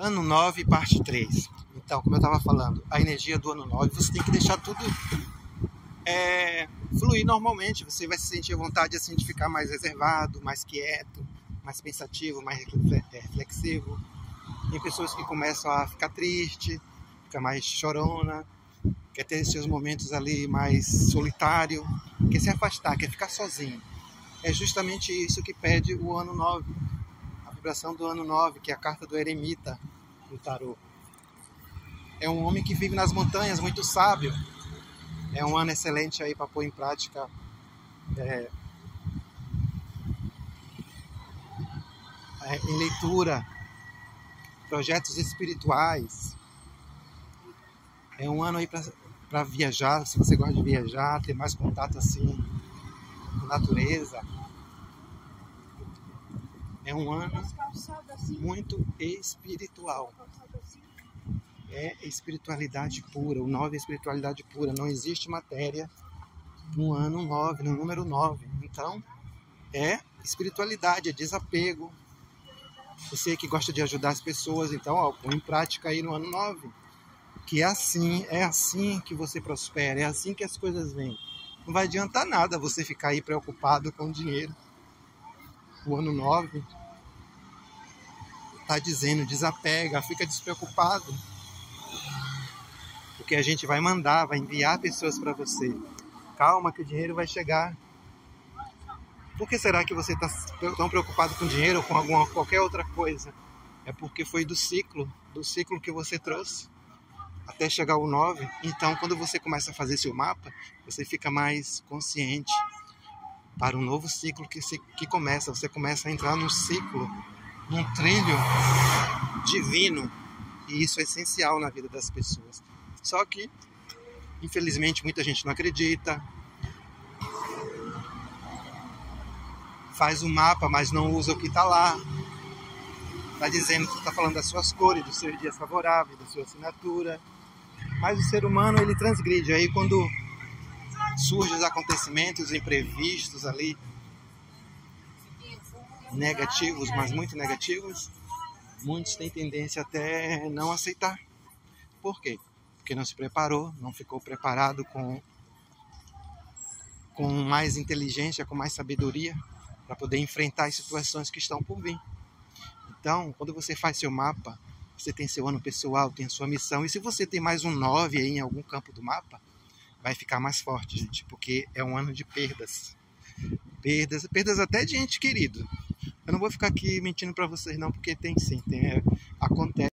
Ano 9, parte 3. Então, como eu estava falando, a energia do ano 9, você tem que deixar tudo fluir normalmente. Você vai se sentir à vontade assim, de ficar mais reservado, mais quieto, mais pensativo, mais reflexivo. Tem pessoas que começam a ficar triste, fica mais chorona, quer ter seus momentos ali mais solitário, quer se afastar, quer ficar sozinho. É justamente isso que pede o ano 9, a vibração do ano 9, que é a carta do eremita do tarô. É um homem que vive nas montanhas, muito sábio. É um ano excelente aí para pôr em prática em leitura, projetos espirituais. É um ano aí para viajar, se você gosta de viajar, ter mais contato assim com a natureza. É um ano muito espiritual. É espiritualidade pura, o 9 é espiritualidade pura, não existe matéria no ano 9, no número 9. Então, é espiritualidade, é desapego. Você que gosta de ajudar as pessoas, então, ó, põe em prática aí no ano 9. Que é assim que você prospera, é assim que as coisas vêm. Não vai adiantar nada você ficar aí preocupado com o dinheiro. O ano 9 está dizendo, desapega, fica despreocupado. Porque a gente vai mandar, vai enviar pessoas para você. Calma que o dinheiro vai chegar. Por que será que você está tão preocupado com dinheiro ou com qualquer outra coisa? É porque foi do ciclo que você trouxe até chegar o 9. Então, quando você começa a fazer seu mapa, você fica mais consciente para um novo ciclo que começa. Você começa a entrar num ciclo, num trilho divino. E isso é essencial na vida das pessoas. Só que, infelizmente, muita gente não acredita. Faz o mapa, mas não usa o que está lá. Está dizendo que está falando das suas cores, dos seus dias favoráveis, da sua assinatura. Mas o ser humano, ele transgride. Aí, quando surgem os acontecimentos imprevistos ali, negativos, mas muito negativos, muitos têm tendência até não aceitar. Por quê? Porque não se preparou, não ficou preparado com mais inteligência, com mais sabedoria para poder enfrentar as situações que estão por vir. Então, quando você faz seu mapa, você tem seu ano pessoal, tem a sua missão. E se você tem mais um 9 aí em algum campo do mapa, vai ficar mais forte, gente. Porque é um ano de perdas. Perdas até de ente querido. Eu não vou ficar aqui mentindo para vocês não, porque tem sim, acontece.